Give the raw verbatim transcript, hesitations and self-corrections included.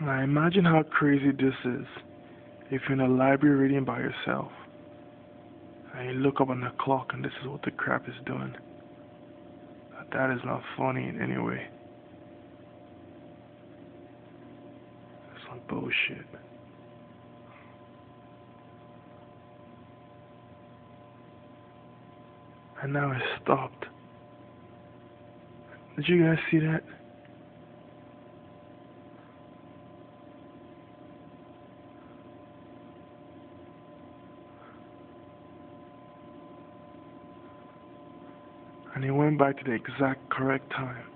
Now imagine how crazy this is if you're in a library reading by yourself and you look up on the clock and this is what the crap is doing. Now, that is not funny in any way. That's some bullshit. And now it stopped. Did you guys see that? And it went back to the exact correct time.